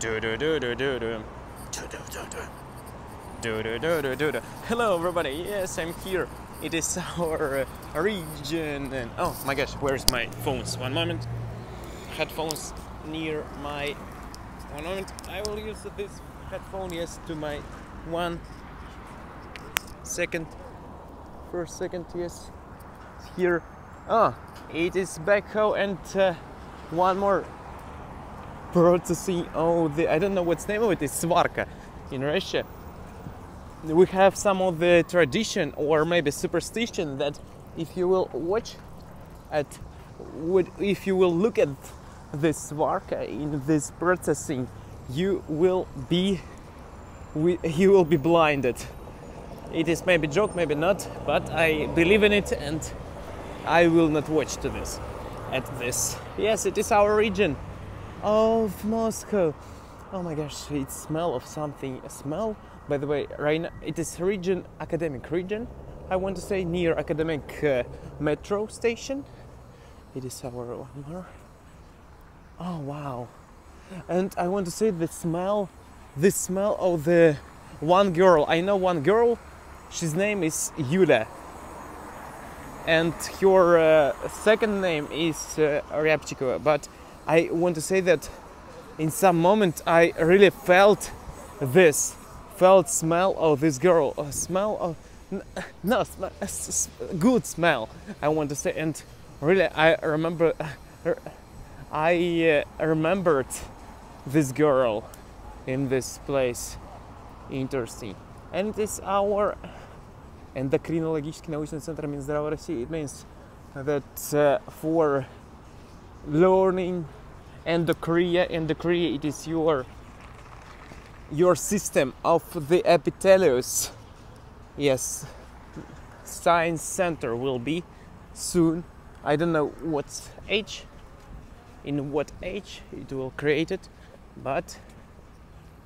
Hello everybody, yes, I'm here. It is our region and oh my gosh, where's my phones? One moment. Headphones near my... One moment. I will use this headphone, yes, to my 1 second. First second, yes. Here. Ah, oh, it is backhoe and one more processing. Oh, the, I don't know what's the name of it. It's Svarka in Russia. We have some of the tradition or maybe superstition that if you will watch at would if you will look at this Svarka in this processing, you will be blinded. It is maybe joke, maybe not, but I believe in it and I will not watch to this at this. Yes, it is our region of Moscow. Oh my gosh, it smell of something. A smell. By the way, right now it is region, academic region, I want to say, near academic metro station. It is our one more. Oh wow! And I want to say the smell of the one girl. I know one girl. She's name is Yulia, and her second name is Ryabchikova. But I want to say that in some moment I really felt this. Felt smell of this girl, a smell of no, good smell. I want to say, and really, I remember, I remembered this girl in this place. Interesting, and it is our Endokrinological научный центр Минздрава России. It means that for learning endocrine, it is your system of the epithelius. Yes, science center will be soon. I don't know what age, in what age it will create it, but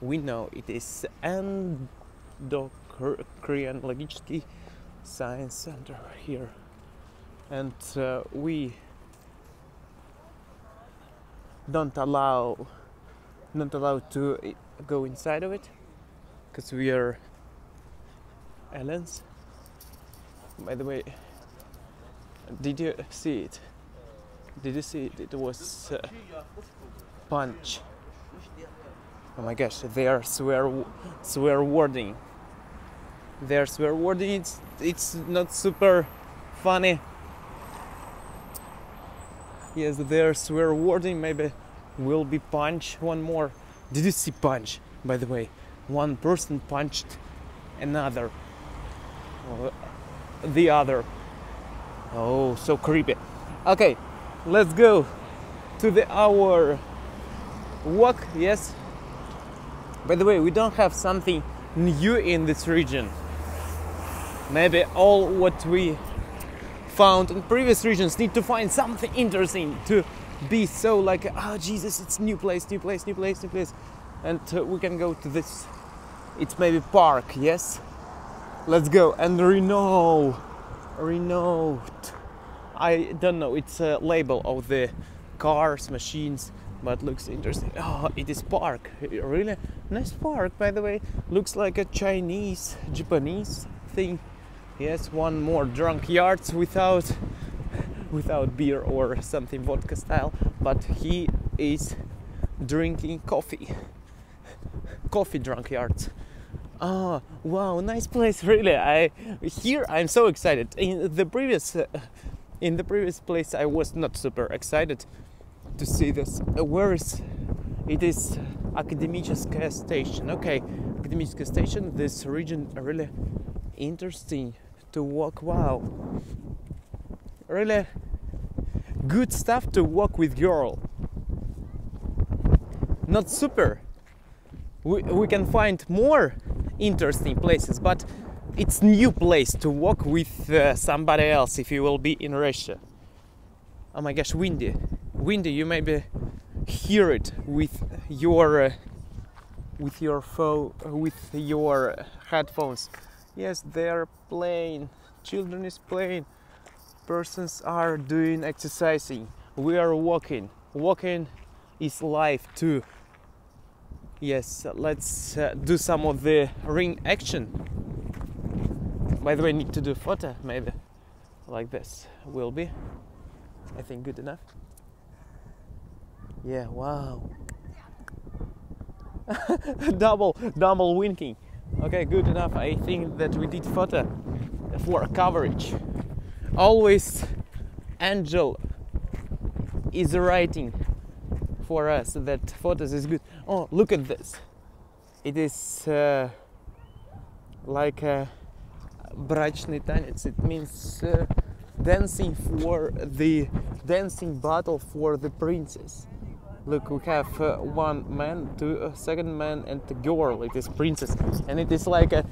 we know it is Endokrinological science center here, and we not allowed to go inside of it because we are aliens. By the way, did you see it? Did you see it? It was punch. Oh my gosh, they are swear wording. They are swear wording. It's not super funny. Yes, they are swear wording. Maybe will be punch one more. Did you see punch? By the way, one person punched another, the other. Oh, so creepy. Okay, let's go to the our walk. Yes. By the way, we don't have something new in this region. Maybe all what we found in previous regions need to find something interesting to be so like, oh Jesus, it's new place, and we can go to this. It's maybe park, yes. Let's go. And Renault. I don't know. It's a label of the cars, machines, but looks interesting. Oh, it is park. Really nice park. By the way, looks like a Chinese, Japanese thing. Yes, one more drunk yards without beer or something vodka style, but he is drinking coffee drunk yards. Oh wow, nice place, really. I'm so excited. In the previous place I was not super excited to see this. Where's it is Akademicheskaya station. Okay, Akademicheskaya station. This region really interesting to walk. Wow, really good stuff to walk with girl. Not super. We can find more interesting places, but it's new place to walk with somebody else if you will be in Russia. Oh my gosh, windy. Windy, you maybe hear it with your headphones. Yes, they are playing. Children is playing. Persons are doing exercising. We are walking. Walking is life too. Yes, let's do some of the ring action. By the way, I need to do photo, maybe like this will be, I think, good enough. Yeah, wow. double winking. Okay, good enough. I think that we did photo for coverage. Always Angel is writing for us that photos is good. Oh, look at this. It is like a brachny tanets. It means dancing for the dancing battle for the princess. Look, we have one man, second man, and a girl. It is princess, and it is like a,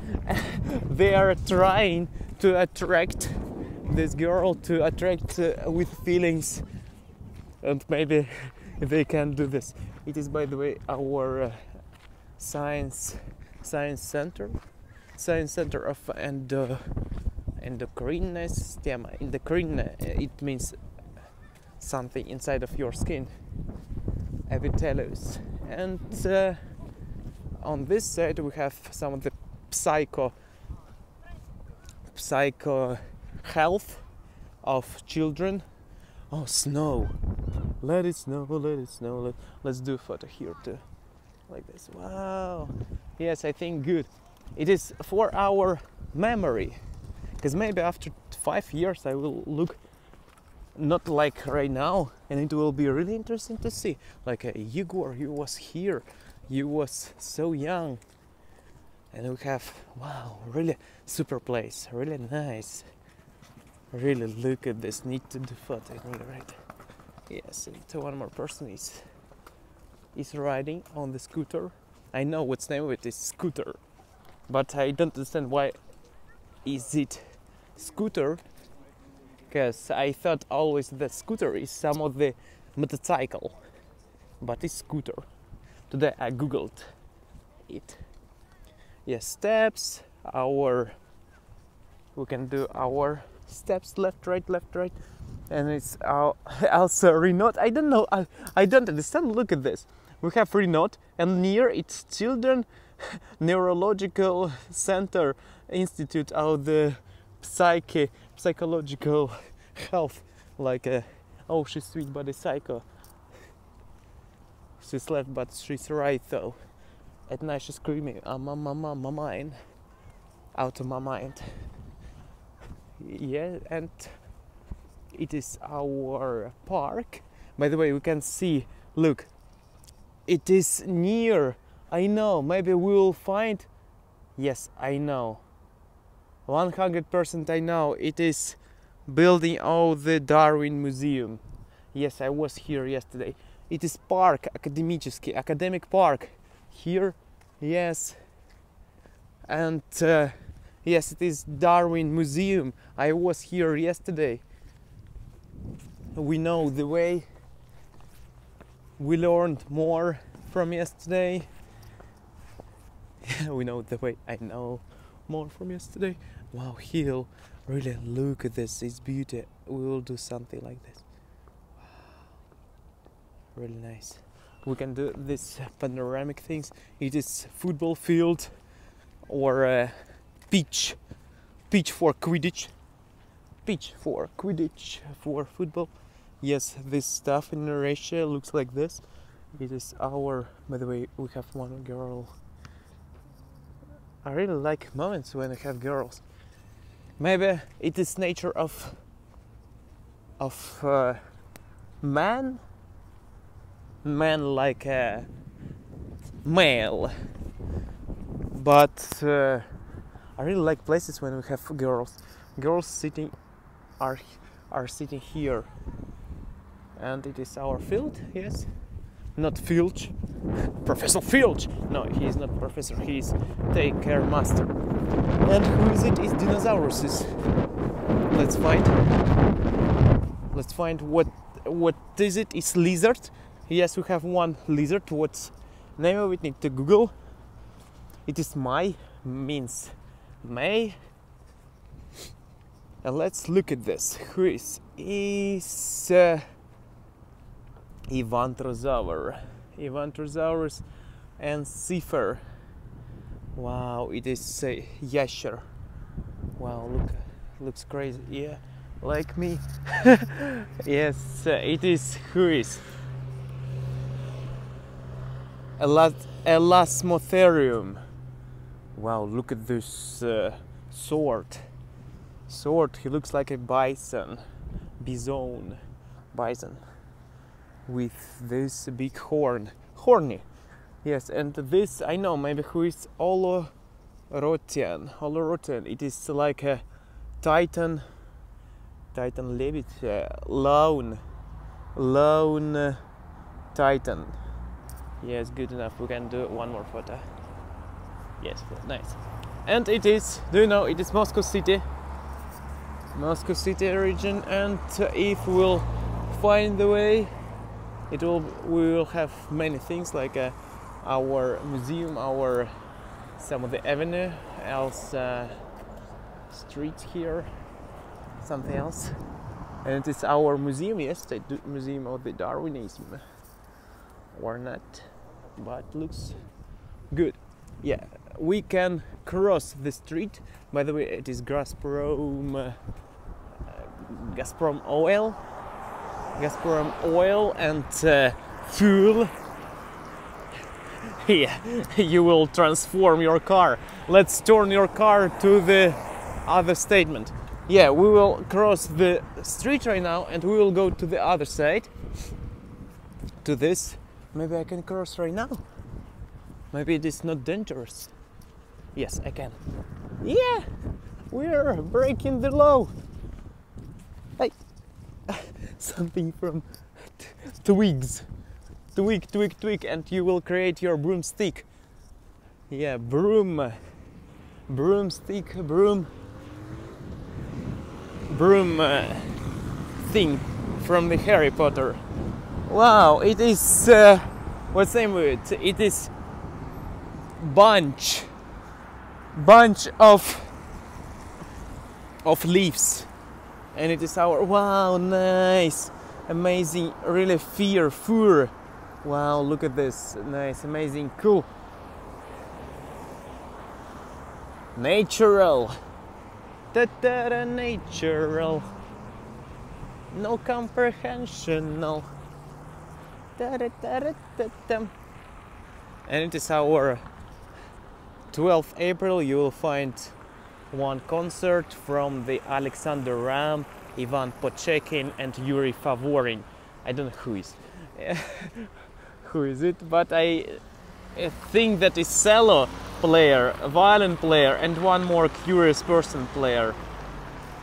they are trying to attract this girl, to attract with feelings, and maybe they can do this. It is, by the way, our science center of endocrine system. Endocrine, it means something inside of your skin, epithelius. And on this side we have some of the psycho health of children. Oh, snow. Let it snow, let it snow. Let's do a photo here too, like this. Wow. Yes, I think good. It is for our memory, because maybe after 5 years I will look, not like right now, and it will be really interesting to see, like, Igor, you was here, you was so young. And we have, wow, really super place, really nice. Really look at this, need to do photo, right? Yes, and one more person is riding on the scooter. I know what's name of it is scooter, but I don't understand why is it scooter, because I thought always that scooter is some of the motorcycle, but it's scooter. Today I googled it. Yes, steps, we can do our steps, left, right, and it's our, also Renault. I don't know, I don't understand. Look at this. We have Renault, and near its children neurological center institute of the psychological health, like a, oh, she's sweet but a psycho. She's left but she's right though. At night she's screaming, my mind, out of my mind. Yeah, and it is our park. By the way, we can see, look, it is near. I know, maybe we will find. Yes, I know, 100% I know. It is building of the Darwin Museum. Yes, I was here yesterday. It is park, Akademicheskaya, academic park here. Yes, and yes, it is Darwin Museum. I was here yesterday. We know the way. We learned more from yesterday. We know the way. I know more from yesterday. Wow, hill. Really, look at this. It's beauty. We will do something like this. Wow. Really nice. We can do this panoramic things. It is football field or pitch for Quidditch for football. Yes, this stuff in Russia looks like this. It is our, by the way, we have one girl. I really like moments when I have girls. Maybe it is nature of man like a male, but I really like places when we have girls. Girls sitting are sitting here, and it is our field. Yes, not Filch, Professor Filch. No, he is not professor. He is take care master. And who is it? Is dinosauruses. Let's find. Let's find what is it? Is lizard? Yes, we have one lizard. What's name of it? Need to Google. It is my means. May, and let's look at this. Who is Ivantosaurus. and Zephyr. Wow, it is a Yasher. Wow, look, looks crazy. Yeah, like me. Yes, it is. Who is? Elasmotherium. Wow, look at this sword. He looks like a bison with this big horny. Yes, and this I know, maybe who is Olorotian. It is like a Titan Levitt, lone Titan. Yes, good enough. We can do one more photo. Yes, nice. And it is, do you know, it is Moscow City region, and if we'll find the way, we will have many things like our museum, our some of the avenue, else street here, something else, and it's our museum. Yes, the museum of the Darwinism, or not, but looks good. Yeah, we can cross the street. By the way, it is Gazprom oil and fuel. Yeah, you will transform your car. Let's turn your car to the other statement. Yeah, we will cross the street right now and we will go to the other side. To this. Maybe I can cross right now. Maybe it is not dangerous. Yes, I can. Yeah, we're breaking the law. Hey, something from twigs. Twig, and you will create your broomstick. Yeah, broom thing from the Harry Potter. Wow, it is what's the name of it? It is bunch of leaves, and it is our wow, nice, amazing, really fearful. Wow, look at this, nice, amazing, cool, natural, natural, no comprehensional. And it is our 12th April. You will find one concert from the Alexander Ram, Ivan Pochekin and Yuri Favorin. I don't know who is who is it, but I think that is cello player, a violin player, and one more curious person player.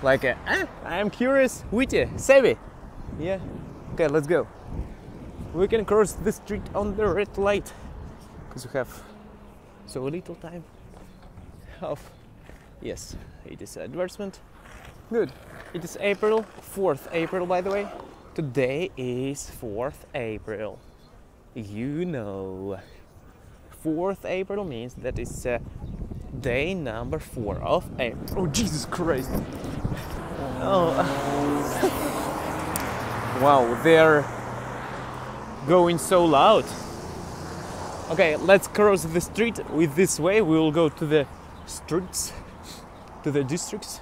Like a, I am curious, witty, savvy. Yeah. Okay, let's go. We can cross the street on the red light, because we have so little time of... Yes, it is advertisement. Good. It is April, 4th April, by the way. Today is 4th April. You know. 4th April means that it's day number 4 of April. Oh, Jesus Christ. Oh. Wow, they're going so loud. Okay, let's cross the street. With this way we will go to the streets, to the districts.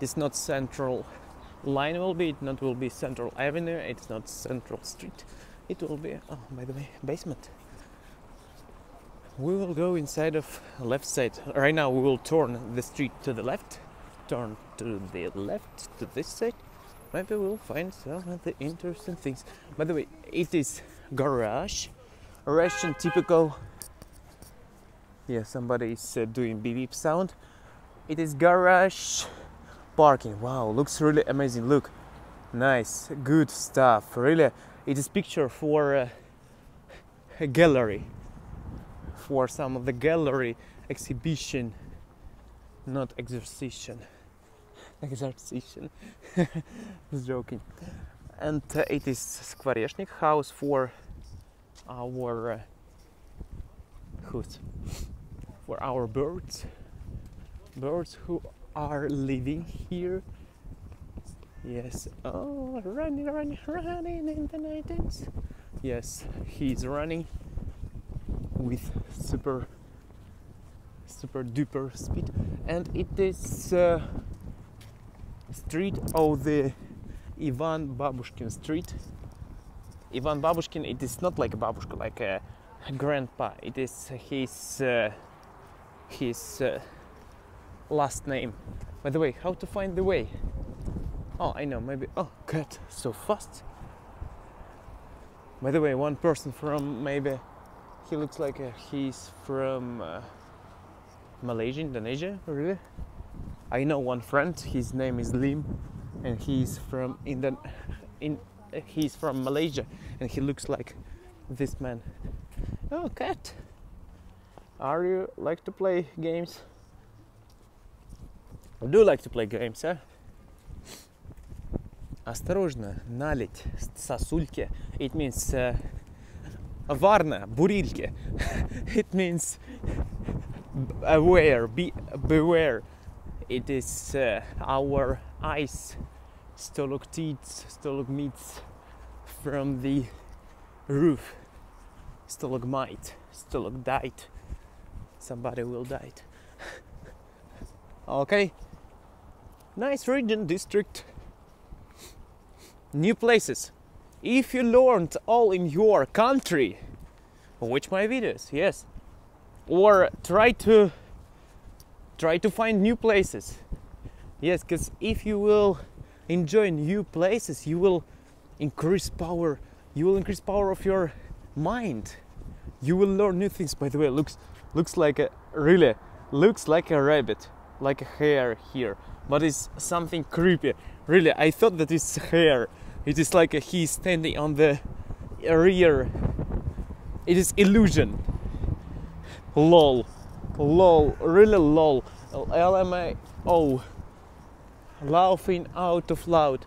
It's not central line will be, it not will be central avenue, it's not central street, it will be, oh, by the way, basement. We will go inside of left side. Right now we will turn the street to the left, to this side. Maybe we'll find some of the interesting things. By the way, it is garage, Russian typical. Yeah, somebody is doing beep beep sound. It is garage parking. Wow, looks really amazing. Look, nice, good stuff. Really, it is picture for a gallery, for some of the gallery exhibition, not exercision. Exercition. Just joking. And it is Skvarešnik house for our for our birds who are living here. Yes. Oh, running in the night. Yes, he's running. with super duper speed, and it is street of the Ivan Babushkin street. Ivan Babushkin, it is not like a babushka, like a grandpa. It is his last name. By the way, how to find the way? Oh, I know, maybe... Oh, God, so fast. By the way, one person from maybe... He looks like he's from Malaysia, Indonesia, really? I know one friend, his name is Lim, and he's from he's from Malaysia, and he looks like this man. Oh, cat! Are you like to play games? I do like to play games, huh? Осторожно, налить сосульки. It means varna, burilke. It means aware, beware. It is our ice stalagmites from the roof. Stalagmite, stalagmite. Somebody will die. Okay. Nice region, district. New places. If you learned all in your country, watch my videos, yes. Or try to find new places. Yes, because if you will enjoy new places, you will increase power. You will increase power of your mind. You will learn new things. By the way, looks like a rabbit, like a hare here, but it's something creepy. Really, I thought that it's hare. It is like he's standing on the rear. It is illusion. Lol, lol, really lol. LMAO. Laughing out of loud.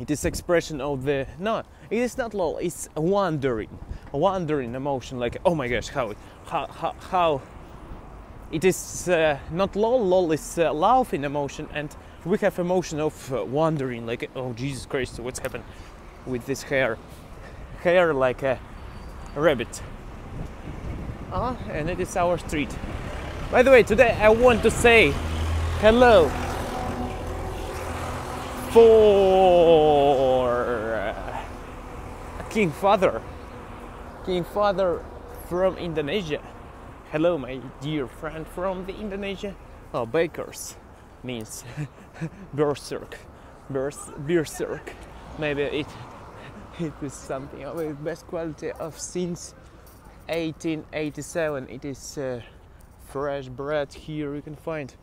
It is expression of the... No, it is not lol, it's wandering emotion, like, oh my gosh, how... It is not lol, lol is laughing emotion, and we have emotion of wandering, like, oh Jesus Christ, what's happened with this hair? Hair like a rabbit. And it is our street. By the way, today I want to say hello for King Father from Indonesia. Hello, my dear friend from the Indonesia. Oh, bakers means berserk. Maybe it is something with best quality of since 1887. It is fresh bread here you can find.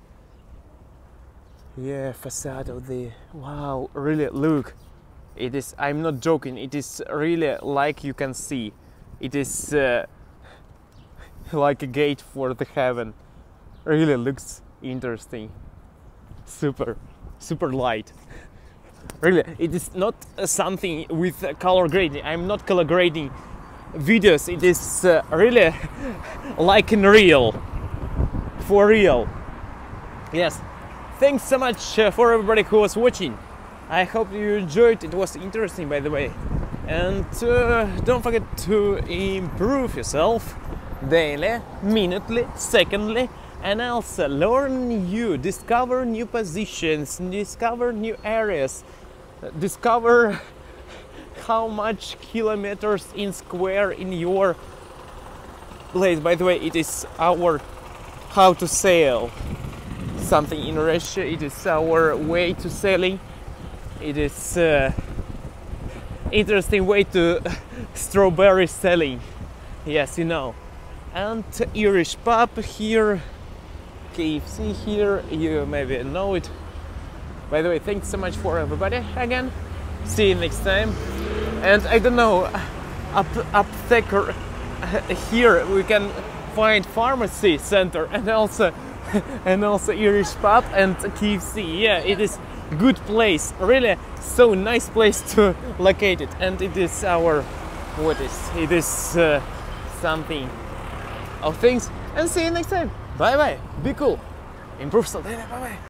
Yeah, facade of the... Wow, really, look. It is... I'm not joking. It is really like you can see. It is like a gate for the heaven. Really looks interesting. Super, super light. Really, it is not something with color grading. I'm not color grading videos. It is really like in real. For real. Yes. Thanks so much for everybody who was watching. I hope you enjoyed. It was interesting, by the way. And don't forget to improve yourself daily, minutely, secondly, and also learn new, discover new positions, discover new areas, discover how much kilometers in square in your place. By the way, it is our how to sail. Something in Russia, it is our way to sailing. It is interesting way to strawberry selling. Yes, you know. And Irish pub here, KFC here, you maybe know it. By the way, thanks so much for everybody again. See you next time. And I don't know, apotheker here we can find pharmacy center, and also Irish pub and KFC. Yeah, it is good place, really, so nice place to locate it. And it is our, what is, it is something of things. And see you next time. Bye bye. Be cool. Improve something. Bye bye.